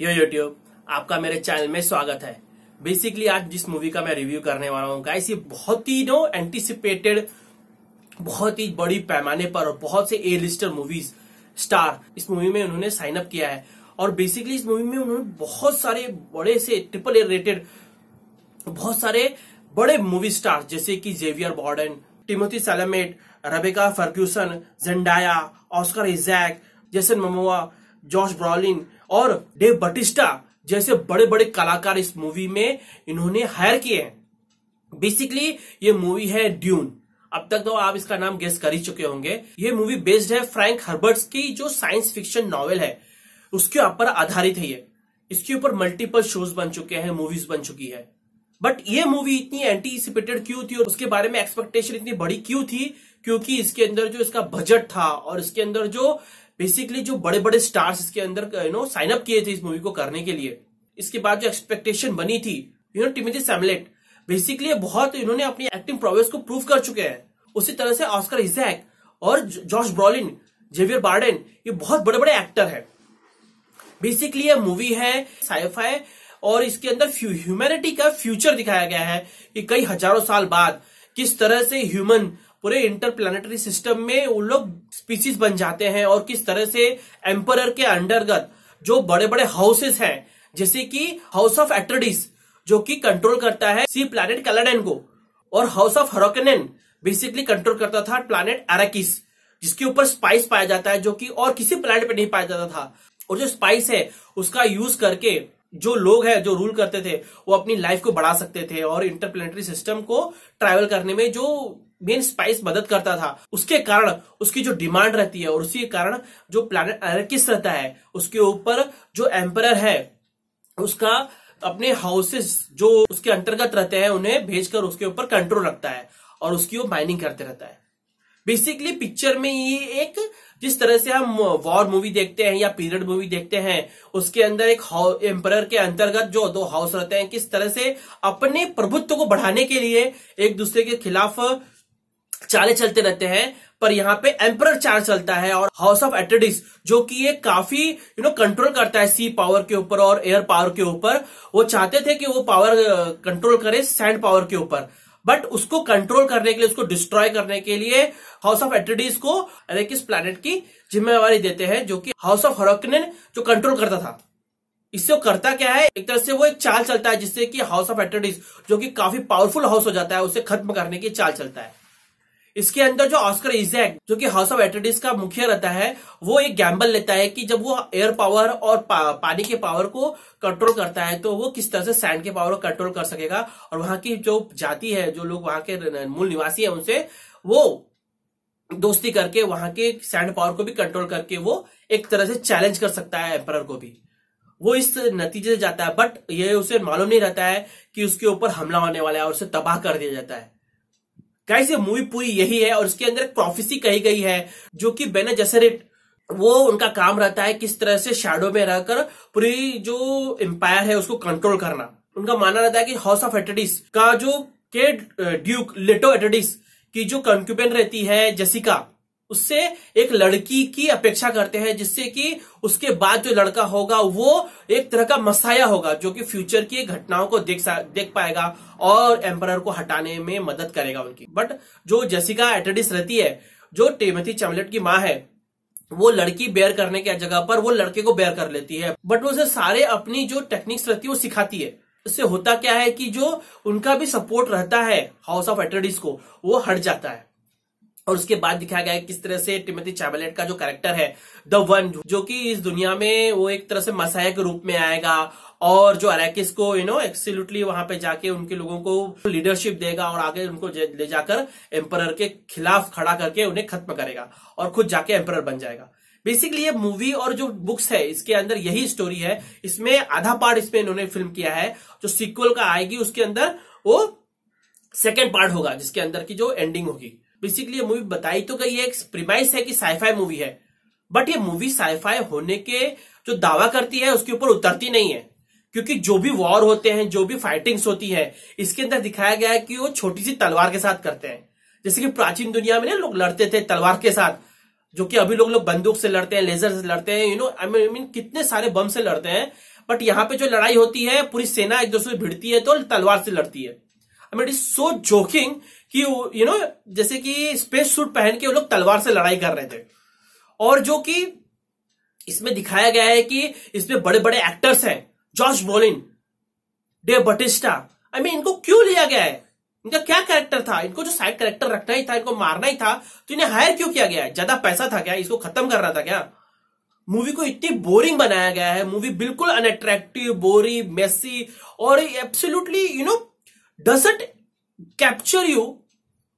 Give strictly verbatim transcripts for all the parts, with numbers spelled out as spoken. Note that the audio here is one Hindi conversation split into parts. यो यूट्यूब, आपका मेरे चैनल में स्वागत है। बेसिकली आज जिस मूवी का मैं रिव्यू करने वाला हूँ गाइस, ये बहुत ही नो एंटिसिपेटेड, बहुत ही बड़ी पैमाने पर और बहुत से ए लिस्टर मूवीज स्टार इस मूवी में उन्होंने साइन अप किया है। और बेसिकली इस मूवी में उन्होंने बहुत सारे बड़े से ट्रिपल ए रेटेड बहुत सारे बड़े मूवी स्टार जैसे कि Javier Bardem, Timothee Chalamet, Rebecca Ferguson, Zendaya, Oscar Isaac, Jason Momoa, Josh Brolin और डेव बटिस्टा जैसे बड़े बड़े कलाकार इस मूवी में इन्होंने हायर किए हैं। बेसिकली ये मूवी है ड्यून। अब तक तो आप इसका नाम गेस कर ही चुके होंगे। ये मूवी बेस्ड है फ्रैंक हर्बर्ट्स की जो साइंस फिक्शन नॉवेल है, उसके ऊपर आधारित है ये। इसके ऊपर मल्टीपल शोज बन चुके हैं, मूवीज बन चुकी है। बट ये मूवी इतनी एंटीसिपेटेड क्यों थी और उसके बारे में एक्सपेक्टेशन इतनी बड़ी क्यों थी? क्योंकि इसके अंदर जो इसका बजट था और इसके अंदर जो बेसिकली जो बड़े बड़े स्टार्स इसके अंदर यू नो साइन अप किए थे इस मूवी को करने के लिए, इसके बाद जो एक्सपेक्टेशन बनी थी you know Timothee Chalamet basically बहुत इन्होंने अपनी एक्टिंग प्रोवेस को प्रूव कर चुके हैं। उसी तरह से ऑस्कर इजैक और जॉश ब्रॉलिन, जेवियर बार्डन, ये बहुत बड़े बड़े एक्टर हैं। बेसिकली ये मूवी है साइफाई और इसके अंदर ह्यूमैनिटी का फ्यूचर दिखाया गया है कि कई हजारों साल बाद किस तरह से ह्यूमन पूरे इंटरप्लैनेटरी सिस्टम में उन लोग स्पीशीज बन जाते हैं और किस तरह से एम्परर के अंतर्गत जो बड़े बड़े हाउसेस हैं जैसे कि हाउस ऑफ एट्रेडिस जो कि कंट्रोल करता है सी प्लैनेट कैलाडेन को, और house of Harkonnen basically control करता था प्लैनेट अराकिस जिसके ऊपर स्पाइस पाया जाता है जो कि और किसी प्लैनेट पे नहीं पाया जाता था। और जो स्पाइस है उसका यूज करके जो लोग हैं जो रूल करते थे वो अपनी लाइफ को बढ़ा सकते थे और इंटरप्लैनेटरी सिस्टम को ट्रैवल करने में जो मेन स्पाइस मदद करता था उसके कारण उसकी जो डिमांड रहती है और उसी के कारण जो प्लैनेट अराकिस रहता है उसके ऊपर जो एम्परर है उसका अपने हाउसेस जो उसके अंतर्गत रहते हैं उन्हें भेजकर उसके ऊपर कंट्रोल रखता है और उसकी वो माइनिंग करते रहता है। बेसिकली पिक्चर में ये एक जिस तरह से हम वॉर मूवी देखते हैं या पीरियड मूवी देखते हैं उसके अंदर एक एम्परर के अंतर्गत जो दो हाउस रहते हैं किस तरह से अपने प्रभुत्व को बढ़ाने के लिए एक दूसरे के खिलाफ चाले चलते रहते हैं। पर यहाँ पे एम्परर चाल चलता है और हाउस ऑफ एट्रेडिस जो कि ये काफी यू नो कंट्रोल करता है सी पावर के ऊपर और एयर पावर के ऊपर, वो चाहते थे कि वो पावर कंट्रोल करे सैंड पावर के ऊपर, बट उसको कंट्रोल करने के लिए उसको डिस्ट्रॉय करने के लिए हाउस ऑफ एट्रेडिस को अराकिस प्लैनेट की जिम्मेवारी देते हैं जो कि हाउस ऑफ हरकोनेन जो कंट्रोल करता था। इससे वो करता क्या है, एक तरह से वो एक चाल चलता है जिससे कि हाउस ऑफ एट्रेडिस जो कि काफी पावरफुल हाउस हो जाता है उसे खत्म करने की चाल चलता है। इसके अंदर जो ऑस्कर इजैक जो कि हाउस ऑफ एट्रेडिस का मुखिया रहता है वो एक गैम्बल लेता है कि जब वो एयर पावर और पा, पानी के पावर को कंट्रोल करता है तो वो किस तरह से सैंड के पावर को कंट्रोल कर सकेगा और वहां की जो जाति है जो लोग वहां के मूल निवासी है उनसे वो दोस्ती करके वहां के सैंड पावर को भी कंट्रोल करके वो एक तरह से चैलेंज कर सकता है एम्परर को भी। वो इस नतीजे से जाता है बट ये उसे मालूम नहीं रहता है कि उसके ऊपर हमला होने वाला है और उसे तबाह कर दिया जाता है। गाइस ये मूवी पूरी यही है और इसके अंदर एक प्रोफेसी कही गई है जो कि बेने जेसेरिट वो उनका काम रहता है किस तरह से शैडो में रहकर पूरी जो एम्पायर है उसको कंट्रोल करना। उनका मानना रहता है कि हाउस ऑफ एट्रेडिस का जो के ड्यूक लेटो एट्रेडिस की जो कंक्यूबेन रहती है जेसिका, उससे एक लड़की की अपेक्षा करते हैं जिससे कि उसके बाद जो लड़का होगा वो एक तरह का मसाया होगा जो कि फ्यूचर की घटनाओं को देख देख पाएगा और एम्परर को हटाने में मदद करेगा उनकी। बट जो जेसिका एट्रेडिस रहती है जो टिमोथी चैलामेट की माँ है वो लड़की बेयर करने की जगह पर वो लड़के को बेयर कर लेती है बट वो उसे सारे अपनी जो टेक्निक्स रहती है वो सिखाती है। उससे होता क्या है कि जो उनका भी सपोर्ट रहता है हाउस ऑफ एट्रेडिस को वो हट जाता है। और उसके बाद दिखाया गया है किस तरह से टिमोथी चैलामेट का जो कैरेक्टर है द वन जो कि इस दुनिया में वो एक तरह से मसाया के रूप में आएगा और जो अराकिस को यू नो एब्सोल्युटली वहां पे जाके उनके लोगों को लीडरशिप देगा और आगे उनको ले जाकर एम्परर के खिलाफ खड़ा करके उन्हें खत्म करेगा और खुद जाके एम्परर बन जाएगा। बेसिकली ये मूवी और जो बुक्स है इसके अंदर यही स्टोरी है। इसमें आधा पार्ट इसमें इन्होंने फिल्म किया है, जो सीक्वल का आएगी उसके अंदर वो सेकेंड पार्ट होगा जिसके अंदर की जो एंडिंग होगी। बेसिकली ये मूवी बताई तो गई है, एक प्रीमाइस है कि साइफाई मूवी है बट ये मूवी साइफाई होने के जो दावा करती है उसके ऊपर उतरती नहीं है, क्योंकि जो भी वॉर होते हैं जो भी फाइटिंग्स होती है इसके अंदर दिखाया गया है कि वो छोटी सी तलवार के साथ करते हैं। जैसे कि प्राचीन दुनिया में ना लोग लड़ते थे तलवार के साथ, जो कि अभी लोग लोग बंदूक से लड़ते हैं, लेजर से लड़ते हैं, यू नो आई मीन कितने सारे बम से लड़ते हैं। बट यहाँ पे जो लड़ाई होती है पूरी सेना एक दूसरे से भिड़ती है तो तलवार से लड़ती है। I mean it is so joking कि यू नो जैसे कि स्पेस सूट पहन के वो लोग तलवार से लड़ाई कर रहे थे। और जो कि इसमें दिखाया गया है कि इसमें बड़े बड़े एक्टर्स हैं, Josh Brolin, Dave Bautista, I mean इनको क्यों लिया गया है? इनका क्या कैरेक्टर था? इनको जो साइड कैरेक्टर रखना ही था, इनको मारना ही था, तो इन्हें हायर क्यों किया गया है? ज्यादा पैसा था क्या? इसको खत्म करना था क्या? मूवी को इतनी बोरिंग बनाया गया है। मूवी बिल्कुल अनअट्रैक्टिव, बोरिंग, मेसी और absolutely you know doesn't capture you,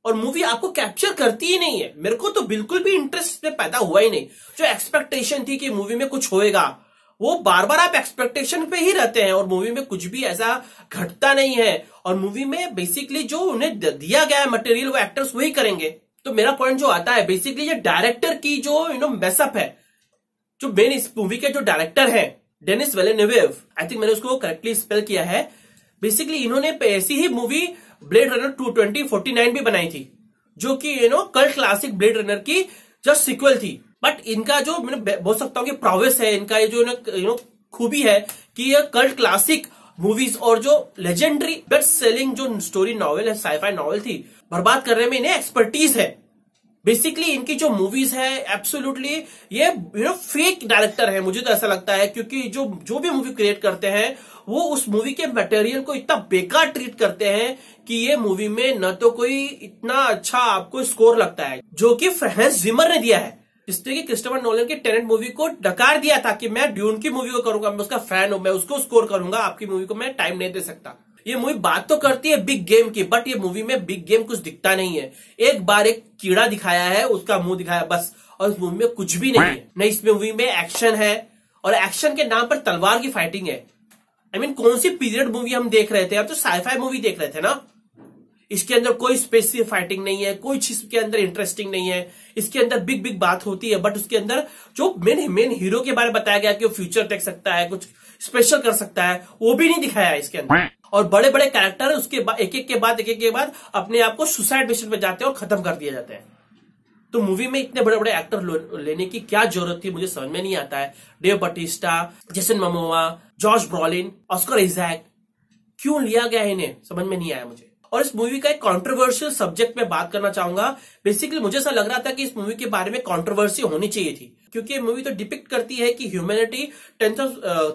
और मूवी आपको कैप्चर करती ही नहीं है। मेरे को तो बिल्कुल भी इंटरेस्ट में पैदा हुआ ही नहीं। जो एक्सपेक्टेशन थी कि मूवी में कुछ होएगा, वो बार बार आप एक्सपेक्टेशन पे ही रहते हैं और मूवी में कुछ भी ऐसा घटता नहीं है। और मूवी में बेसिकली जो उन्हें दिया गया है मटेरियल वो एक्टर्स वही करेंगे। तो मेरा पॉइंट जो आता है बेसिकली ये डायरेक्टर की जो यू नो मैसअप है। जो मेन इस मूवी के जो डायरेक्टर है डेनिस विलेन्यूव, आई थिंक मैंने उसको करेक्टली स्पेल किया है। बेसिकली इन्होंने ऐसी ही movie Blade Runner two thousand forty nine भी बनाई थी, जो कि you know cult classic Blade Runner की जस्ट सीक्वल थी। बट इनका जो मैंने बोल सकता हूँ कि प्रावेस है, इनका ये जो यू नो खूबी है कि ये कल्ट क्लासिक मूवीज और जो लेजेंडरी बेस्ट सेलिंग जो स्टोरी नॉवेल है, साइफाई नॉवेल थी, बर्बाद करने में इन्हें एक्सपर्टीज है। बेसिकली इनकी जो मूवीज है एब्सोल्युटली ये यू नो फेक डायरेक्टर है, मुझे तो ऐसा लगता है, क्योंकि जो जो भी मूवी क्रिएट करते हैं वो उस मूवी के मटेरियल को इतना बेकार ट्रीट करते हैं कि ये मूवी में न तो कोई इतना अच्छा आपको स्कोर लगता है जो कि फ्रांस जिमर ने दिया है, जिसने कि क्रिस्टोफर नोलन के टेनेट मूवी को डकार दिया था कि मैं ड्यून की मूवी को करूंगा, मैं उसका फैन हूं, मैं उसको स्कोर करूंगा, आपकी मूवी को मैं टाइम नहीं दे सकता। ये मूवी बात तो करती है बिग गेम की, बट ये मूवी में बिग गेम कुछ दिखता नहीं है। एक बार एक कीड़ा दिखाया है, उसका मुंह दिखाया बस, और इस मूवी में कुछ भी नहीं है। नहीं इस मूवी में एक्शन है, और एक्शन के नाम पर तलवार की फाइटिंग है। आई मीन कौन सी पीरियड मूवी हम देख रहे थे? हम तो साइफाई मूवी देख रहे थे ना। इसके अंदर कोई स्पेस की फाइटिंग नहीं है, कोई चीज के अंदर इंटरेस्टिंग नहीं है। इसके अंदर बिग बिग बात होती है, बट उसके अंदर जो मेन मेन हीरो के बारे में बताया गया कि वो फ्यूचर देख सकता है, कुछ स्पेशल कर सकता है, वो भी नहीं दिखाया इसके अंदर। और बड़े बड़े कैरेक्टर उसके एक एक के बाद एक एक के बाद अपने आप को सुसाइड मिशन पे जाते हैं और खत्म कर दिया जाते हैं। तो मूवी में इतने बड़े बड़े एक्टर लेने की क्या जरूरत थी, मुझे समझ में नहीं आता है। Dave Bautista, Jason Momoa, Josh Brolin, Oscar Isaac, क्यों लिया गया इन्हें समझ में नहीं आया मुझे। और इस मूवी का एक कॉन्ट्रोवर्शियल सब्जेक्ट में बात करना चाहूंगा। बेसिकली मुझे ऐसा लग रहा था कि इस मूवी के बारे में कॉन्ट्रोवर्सी होनी चाहिए थी, क्योंकि ये मूवी तो डिपिक्ट करती है कि humanity ten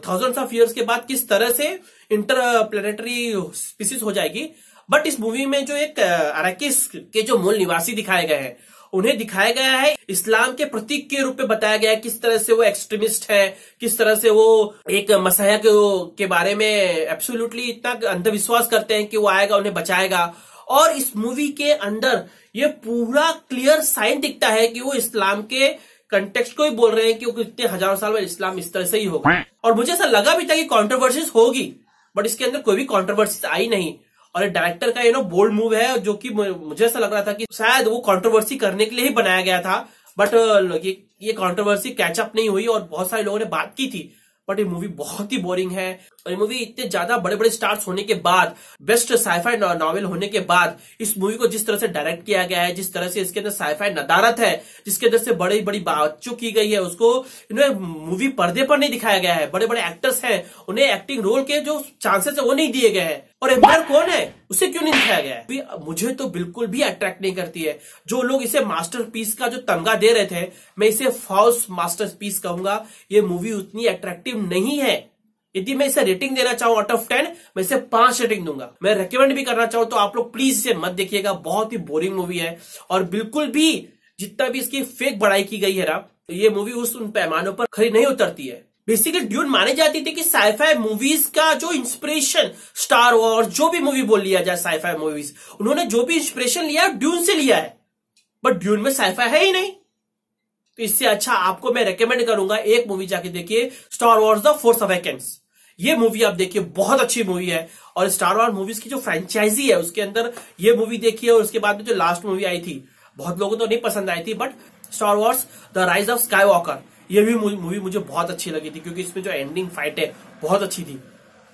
thousands of years के बाद किस तरह से इंटरप्लेनेटरी स्पीसीज हो जाएगी। बट इस मूवी में जो एक अराकिस के जो मूल निवासी दिखाए गए हैं, उन्हें दिखाया गया है इस्लाम के प्रतीक के रूप में, बताया गया है किस तरह से वो एक्सट्रीमिस्ट है, किस तरह से वो एक मसीहा के बारे में एब्सोल्युटली इतना अंधविश्वास करते हैं कि वो आएगा उन्हें बचाएगा। और इस मूवी के अंदर ये पूरा क्लियर साइन दिखता है कि वो इस्लाम के कंटेक्स्ट को ही बोल रहे हैं कि कितने हजारों साल में इस्लाम इस तरह से ही होगा। और मुझे ऐसा लगा भी था कि कॉन्ट्रोवर्सीज होगी, बट इसके अंदर कोई भी कॉन्ट्रोवर्सीज आई नहीं। और डायरेक्टर का यू नो बोल्ड मूव है, जो कि मुझे ऐसा लग रहा था कि शायद वो कंट्रोवर्सी करने के लिए ही बनाया गया था। बट ये ये कंट्रोवर्सी कैचअप नहीं हुई और बहुत सारे लोगों ने बात की थी, बट ये मूवी बहुत ही बोरिंग है। और ये मूवी इतने ज्यादा बड़े बड़े स्टार्स होने के बाद, बेस्ट साइफाई नॉवेल होने के बाद, इस मूवी को जिस तरह से डायरेक्ट किया गया है, जिस तरह से इसके अंदर साइफाई नदारत है, जिसके अंदर से बड़ी बड़ी बातचीत की गई है, उसको यू नो मूवी पर्दे पर नहीं दिखाया गया है। बड़े बड़े एक्टर्स हैं, उन्हें एक्टिंग रोल के जो चांसेस है वो नहीं दिए गए हैं। और एम्पायर कौन है उसे क्यों नहीं दिखाया गया है? मुझे तो बिल्कुल भी अट्रैक्ट नहीं करती है। जो लोग इसे मास्टरपीस का जो तमगा दे रहे थे, मैं इसे फॉल्स मास्टरपीस कहूंगा। ये मूवी उतनी अट्रैक्टिव नहीं है। यदि मैं इसे रेटिंग देना चाहूं आउट ऑफ टेन, मैं इसे पांच रेटिंग दूंगा। मैं रेकमेंड भी करना चाहूं तो आप लोग प्लीज इसे मत देखिएगा। बहुत ही बोरिंग मूवी है और बिल्कुल भी जितना भी इसकी फेक बढ़ाई की गई है ना, तो ये मूवी उस उन पैमानों पर खरी नहीं उतरती है। बेसिकली ड्यून मानी जाती थी कि साइफाई मूवीज का जो इंस्पिरेशन, स्टार वॉर्स जो भी मूवी बोल लिया जाए, साइफाई मूवीज उन्होंने जो भी इंस्पिरेशन लिया ड्यून से लिया है, बट ड्यून में साइफाई है ही नहीं। तो इससे अच्छा आपको मैं रेकमेंड करूंगा, एक मूवी जाके देखिए, Star Wars the Force Awakens. ये मूवी आप देखिए, बहुत अच्छी मूवी है। और स्टार वॉर्स मूवीज की जो फ्रेंचाइजी है उसके अंदर ये मूवी देखिए। और उसके बाद में जो लास्ट मूवी आई थी, बहुत लोगों को तो नहीं पसंद आई थी, but Star Wars the Rise of Skywalker, ये भी मूवी मुझे बहुत अच्छी लगी थी, क्योंकि इसमें जो एंडिंग फाइट है बहुत अच्छी थी।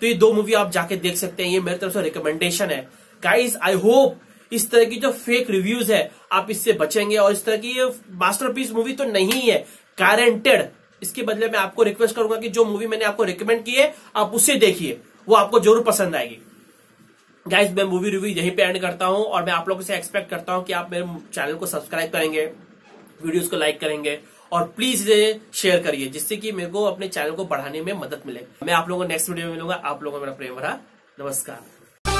तो ये दो मूवी आप जाके देख सकते हैं। ये मेरी तरफ से रिकमेंडेशन है गाइज। आई होप इस तरह की जो फेक रिव्यूज है आप इससे बचेंगे। और इस तरह की ये मास्टरपीस मूवी तो नहीं है, गारंटेड इसके बदले मैं आपको रिक्वेस्ट करूंगा कि जो मूवी मैंने आपको रिकमेंड की है आप उसे देखिए, वो आपको जरूर पसंद आएगी। गाइस मैं मूवी रिव्यू यहीं पे एंड करता हूं और मैं आप लोगों से एक्सपेक्ट करता हूं कि आप मेरे चैनल को सब्सक्राइब करेंगे, वीडियोस को लाइक करेंगे और प्लीज इसे शेयर करिए जिससे कि मेरे को अपने चैनल को बढ़ाने में मदद मिले। मैं आप लोगों को नेक्स्ट वीडियो में मिलूंगा। आप लोगों को मेरा प्रेम भरा नमस्कार।